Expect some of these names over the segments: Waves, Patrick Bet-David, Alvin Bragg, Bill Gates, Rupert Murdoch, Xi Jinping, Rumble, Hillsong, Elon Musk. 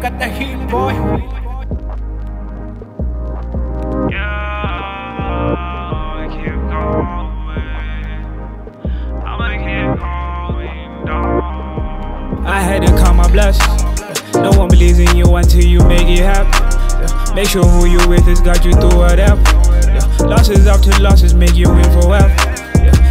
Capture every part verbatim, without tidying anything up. got the heat, boy. Yeah, I keep going. I'ma keep going down. I had to call my bluff. No one believes in you until you make it happen. Make sure who you with has got you through whatever. Losses after losses make you win forever.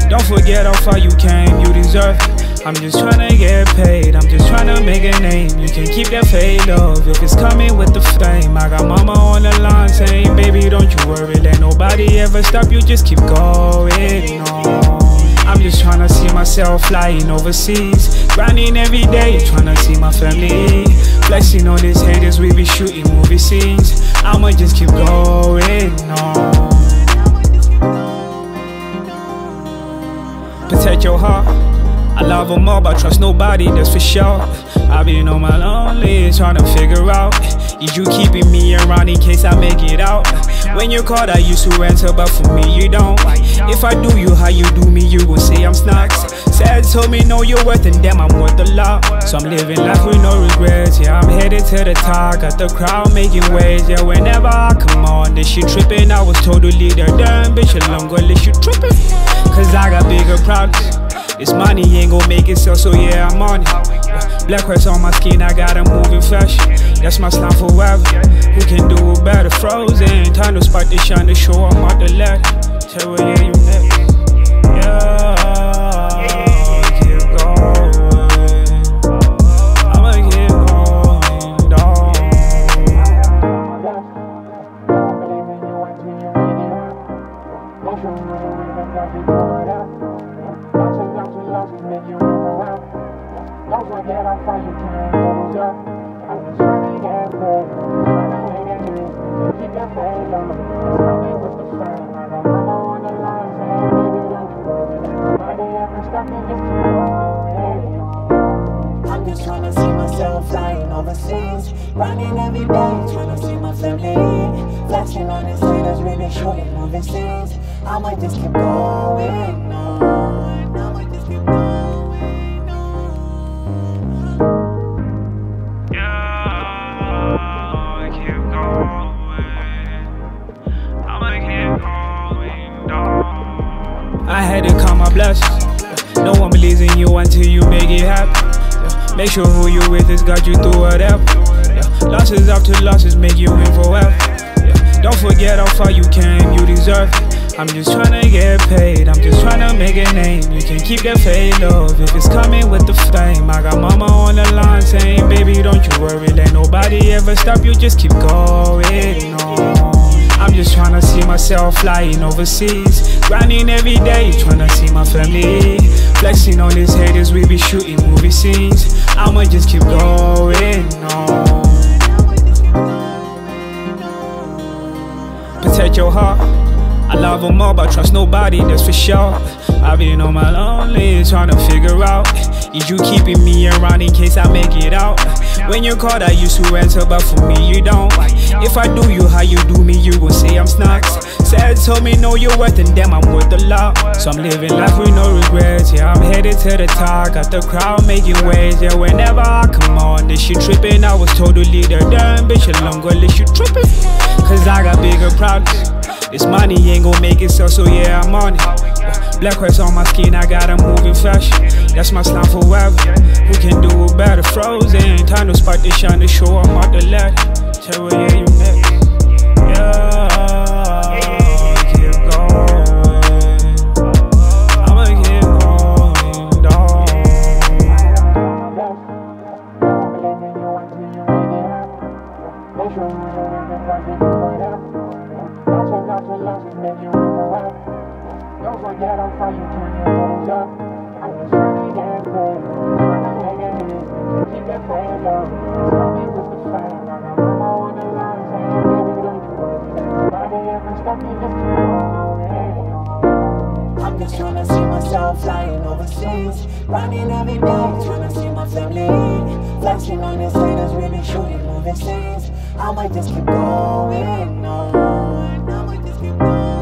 Don't forget how far you came, you deserve it. I'm just tryna get paid, I'm just tryna make a name. You can keep that fade love if it's coming with the fame. I got mama on the line saying, baby, don't you worry. Let nobody ever stop you, just keep going on. I'm just tryna see myself flying overseas, grinding every day, tryna see my family. Flexing on these haters, we be shooting movie scenes. I'ma just keep going on. Protect your heart, I love them all, but trust nobody, that's for sure. I've been on my lonely, trying to figure out, is you keeping me around in case I make it out? When you're called, I used to answer, but for me, you don't. If I do you how you do me, you gon' say I'm snacks. Sad told me know you're worth, and damn, I'm worth a lot. So I'm living life with no regrets, yeah, I'm headed to the top. Got the crowd making waves, yeah, whenever I come on. This shit tripping, I was totally there, damn, bitch, I'm gonna let you tripping. Cause I got bigger problems. This money ain't gon' make it sell, so yeah, I'm on it. Black hearts on my skin, I gotta move in fashion. That's my slime forever. Who can do it better? Frozen, time to spot the shine to show I'm on the ladder. Tell her, yeah, you next. Yeah, keep going. I'ma keep going down. Don't forget how far you can go. I'm just trying to get paid. Trying to make a dream. Keep your faith on me. It's coming with the fame. I got mama on the line saying, baby, don't you worry. Nobody ever stop me, just keep going. I'm just trying to see myself flying overseas, running every day, trying to see my family. Flashing on the scene, that's really shooting movie scenes. I might just keep going on. I might just keep going. I had to call my bluff. No one believes in you until you make it happen. Make sure who you with has got you through whatever. Losses after losses make you win forever. Don't forget how far you came, you deserve it. I'm just tryna get paid, I'm just tryna make a name. You can keep that fade love if it's coming with the fame. I got mama on the line saying, baby, don't you worry. Let nobody ever stop you, just keep going on. I'm just tryna see myself flying overseas, grinding every day, tryna see my family. Flexing on these haters, we be shooting movie scenes. I'ma just keep going on. Protect your heart, I love them all, but trust nobody, that's for sure. I've been on my lonely, tryna figure out, is you keeping me around in case I make it out? When you're called, I used to answer, but for me, you don't. If I do you how you do me, you gon' say I'm snacks. Sad told me know you're worth, and damn, I'm worth a lot. So I'm living life with no regrets, yeah, I'm headed to the top. Got the crowd making waves, yeah, whenever I come on. This shit tripping, I was totally there, damn, bitch, I'm gonna let you tripping. Cause I got bigger problems. This money ain't gon' make it sell, so yeah, I'm on it. Black hearts on my skin, I gotta move in fashion. That's my slime forever. Who can do it better? Frozen, time to spot the shine to show I'm on the ladder. Tell her, yeah, you next. Yeah, keep going. I'ma keep going down. Don't forget how far you can go. I'm just trying to get paid, trying to make a hit. Keep that fade love. It's coming with the fame. I got mama on the line saying, baby, don't you worry. Nobody ever stop me, just keep going. I'm just trying to see myself flying overseas, running every day, trying to see my family. Flashing on the scene, that's really shooting movie scenes. I might just keep going on. I might just keep going.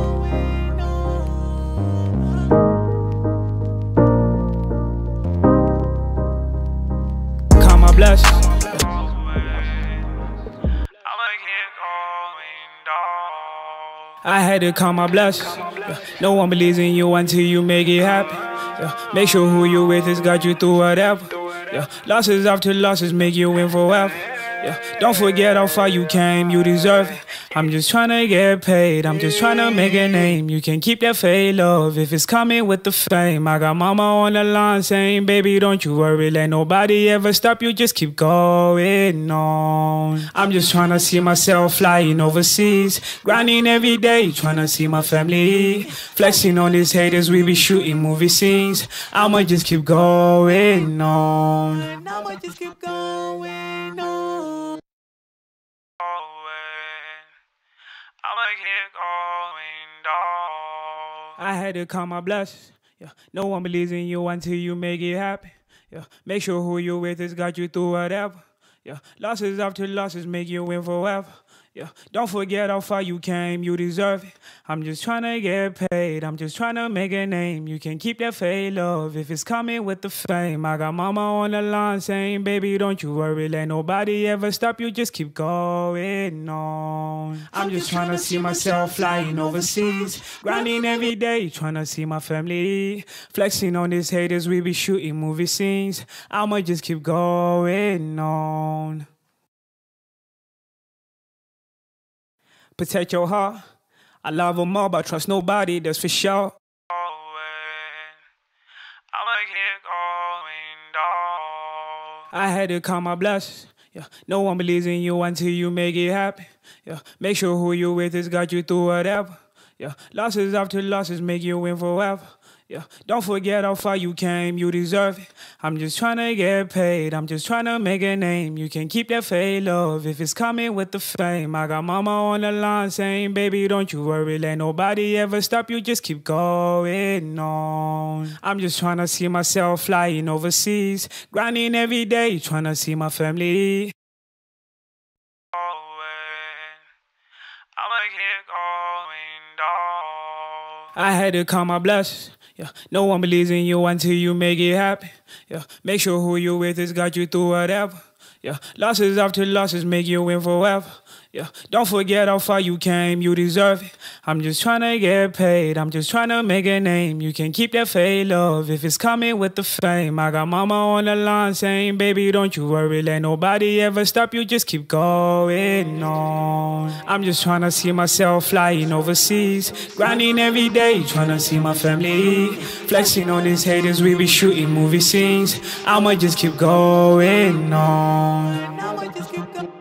Bless. had to count my blessings. Yeah. No one believes in you until you make it happen. Yeah. Make sure who you with has got you through whatever. Yeah. Losses after losses make you win forever. Yeah. Don't forget how far you came, you deserve it. I'm just trying to get paid, I'm just trying to make a name. You can keep that fade, love, if it's coming with the fame. I got mama on the line saying, baby, don't you worry, let nobody ever stop you, just keep going on. I'm just trying to see myself flying overseas, grinding every day, trying to see my family. Flexing on these haters, we be shooting movie scenes. I'ma just keep going on. I'ma just keep going on. I had to count my blessings. Yeah. No one believes in you until you make it happen. Yeah. Make sure who you with has got you through whatever. Yeah. Losses after losses make you win forever. Yeah. Don't forget how far you came, you deserve it. I'm just trying to get paid, I'm just trying to make a name. You can keep that fade, love, if it's coming with the fame. I got mama on the line saying, baby, don't you worry, let nobody ever stop you, just keep going on. I'm just trying to see myself flying overseas, grinding every day, trying to see my family. Flexing on these haters, we be shooting movie scenes. I'ma just keep going on. Protect your heart. I love them all, but trust nobody, that's for sure. I had to count my blessings. Yeah. No one believes in you until you make it happen. Yeah. Make sure who you with has got you through whatever. Yeah. Losses after losses make you win forever. Yeah. Don't forget how far you came, you deserve it. I'm just trying to get paid, I'm just trying to make a name. You can keep that fade, love, if it's coming with the fame. I got mama on the line saying, baby, don't you worry, let nobody ever stop you, just keep going on. I'm just trying to see myself flying overseas, grinding every day, trying to see my family. I had to count my blessings. Yeah. No one believes in you until you make it happen. Yeah. Make sure who you with has got you through whatever. Yeah. Losses after losses make you win forever. Yeah. Don't forget how far you came, you deserve it. I'm just trying to get paid, I'm just trying to make a name. You can keep that fade, love, if it's coming with the fame. I got mama on the line saying, baby, don't you worry, let nobody ever stop you, just keep going on. I'm just trying to see myself flying overseas, grinding every day, trying to see my family. Flexing on these haters, we be shooting movie scenes. I'ma just keep going on. I'ma just keep going.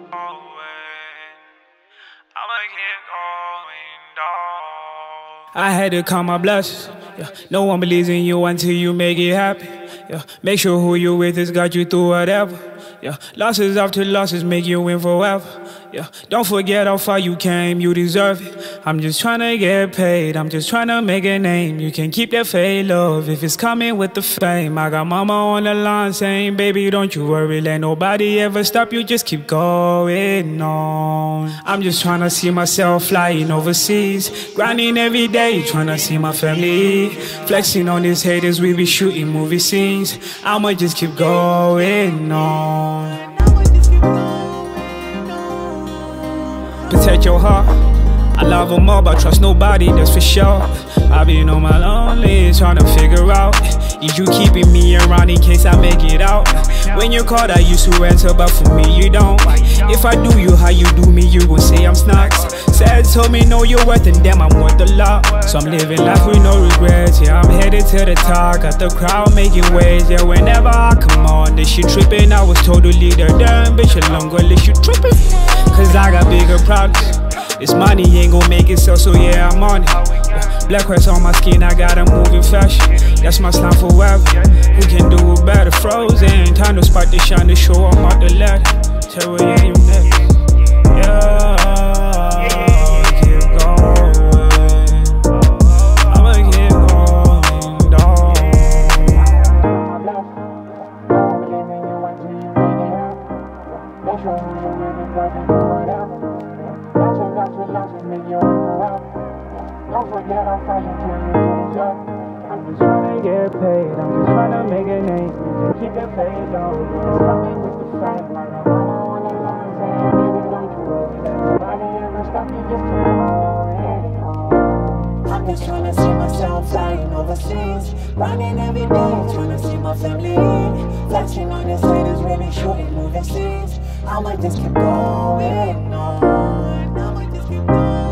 I had to count my blessings. Yeah. No one believes in you until you make it happen. Yeah. Make sure who you with has got you through whatever. Yeah. Losses after losses make you win forever. Yeah. Don't forget how far you came, you deserve it. I'm just trying to get paid, I'm just trying to make a name. You can keep that fade, love, if it's coming with the fame. I got mama on the line saying, baby, don't you worry, let nobody ever stop you, just keep going on. I'm just trying to see myself flying overseas, grinding every day, trying to see my family. Flexing on these haters, we be shooting movie scenes. I'ma just keep going on. Protect your heart. I love them all, but trust nobody, that's for sure. I've been on my lonely, trying to figure out, is you keeping me around in case I make it out? When you called, I used to answer, but for me, you don't. If I do you how you do me, you gon' say I'm snacks. Sad told me no, you're worth and damn, I'm worth a lot. So I'm living life with no regrets, yeah, I'm headed to the top. Got the crowd making waves, yeah, whenever I come on. This shit tripping, I was told to leave the damn bitch alone, girl, this shit tripping. Cause I got bigger problems. This money ain't gon' make itself, so yeah, I'm on it. Yeah. Black crest on my skin, I got a moving fashion. That's my slime forever. Who can do it better? Frozen, time to spot the shine to show I'm out the ladder. Tell her, yeah, you next. Yeah, keep going. I'ma keep going, dawg. Don't forget how far you came. I'm just trying to get paid, I'm just trying to make a name. Keep that faith, though. Stop me with the fame. I got mama on the line saying, baby, don't you worry, let nobody ever stop me, just keep on. I'm flying overseas, running every day, trying to see my family. Flashing on the cities, really shooting moving scenes. I might just keep going on, I might just keep going on.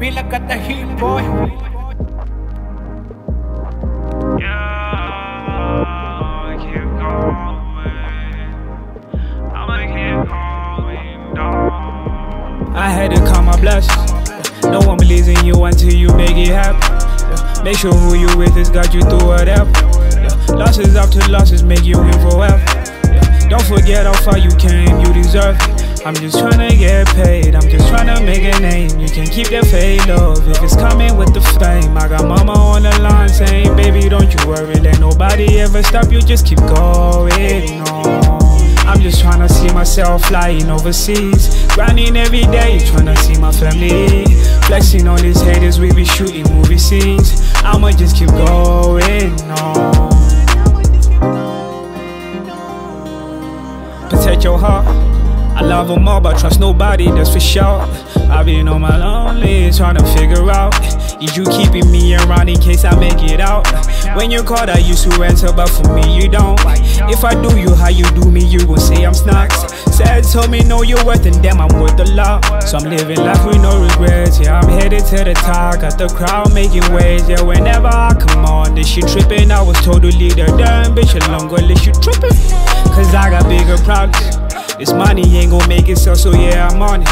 Be like at the heat, boy. Yeah, keep going. I'ma keep going, dog. I had to count my blessings. No one believes in you until you make it happen. Make sure who you with has got you through whatever. Losses after losses make you win forever. Don't forget how far you came, you deserve it. I'm just tryna get paid, I'm just tryna make a name. You can keep that fade love if it's coming with the fame. I got mama on the line saying, baby, don't you worry, let nobody ever stop you, just keep going on. I'm just tryna see myself flying overseas, grinding every day, tryna see my family. Flexing on these haters, we be shooting movie scenes. I'ma just keep going on. Protect your heart, I love them all, but trust nobody, that's for sure. I've been on my lonely, trying to figure out, is you keeping me around in case I make it out? When you called, I used to answer, but for me, you don't. If I do you how you do me, you gon' say I'm snacks. Said, told me, no, you're worth it, damn, I'm worth a lot. So I'm living life with no regrets, yeah, I'm headed to the top. Got the crowd making waves, yeah, whenever I come on. This shit tripping, I was told to leave the damn bitch alone, girl, this shit tripping. Cause I got bigger problems. This money ain't gon' make itself, so yeah, I'm on it.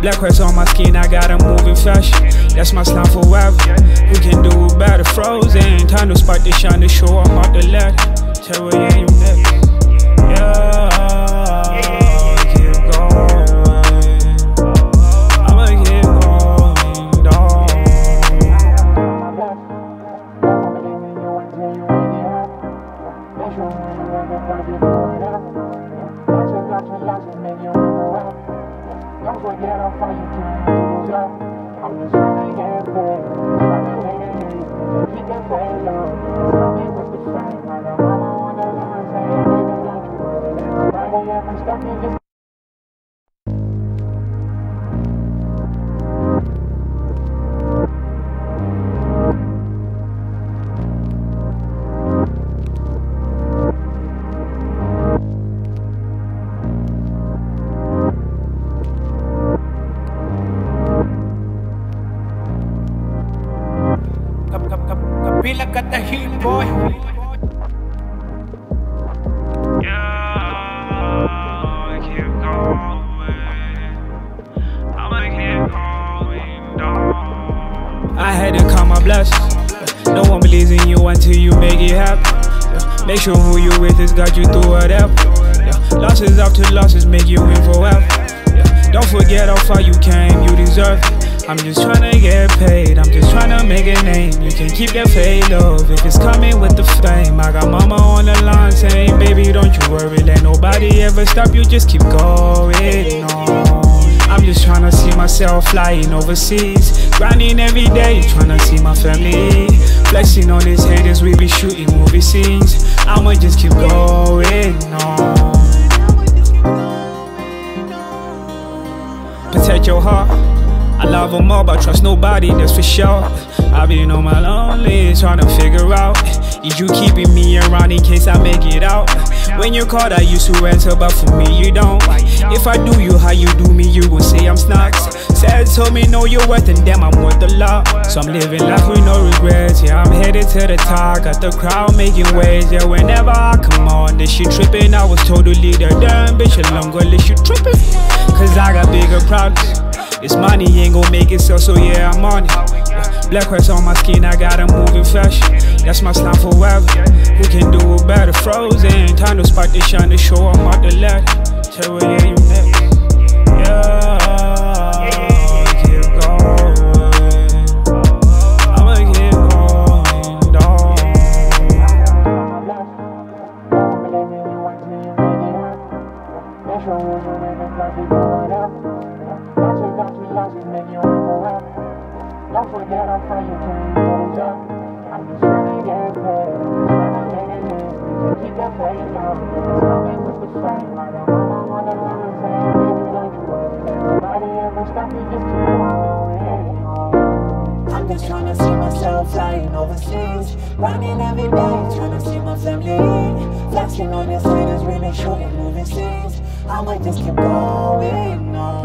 Black crest on my skin, I got a moving fashion. That's my slime forever. We can do it better, frozen. Time to spot the shine to show I'm out the ladder. Terror, yeah, you next. Yeah, keep going. I'ma keep going, dawg. Don't forget how far you came. I'm just trying to get there. I'm trying to make it. You can say love. Tell me what's the same. I got mama on the line saying, baby, don't you worry. Everybody have been stuck in this. Look at the heat, boy. Yeah, keep going. I'ma keep going, dog. I had to count my blessings. No one believes in you until you make it happen. Make sure who you with has got you through whatever. Losses after losses make you win forever. Don't forget how far you came, you deserve it. I'm just tryna get paid, I'm just tryna make a name. You can keep that fade love if it's coming with the fame. I got mama on the line saying, baby, don't you worry, let nobody ever stop you, just keep going on. I'm just tryna see myself flying overseas, grinding every day, tryna see my family. Flexing on these haters, we be shooting movie scenes. I'ma just keep going on. Protect your heart, I love them all, but trust nobody, that's for sure. I've been on my lonely, trying to figure out, is you keeping me around in case I make it out? When you called, I used to answer, but for me, you don't. If I do you how you do me, you gon' say I'm snacks. Said, told me, no, you're worth it, damn, I'm worth a lot. So I'm living life with no regrets, yeah, I'm headed to the top. Got the crowd making waves, yeah, whenever I come on. This shit tripping, I was told to leave the damn bitch alone, girl, this shit tripping. Cause I got bigger problems. This money ain't gon' make itself, so yeah, I'm on it. Black crest on my skin, I got a moving fashion. That's my slime forever. Who can do it better, frozen. Time to spot the shine to show I'm out the ladder. Terror, yeah, you next. Yeah, keep going. I'ma keep going. I'm just trying to see myself flying overseas, running every day, trying to see my family, flashing on the side is really shooting moving scenes. I might just keep going on.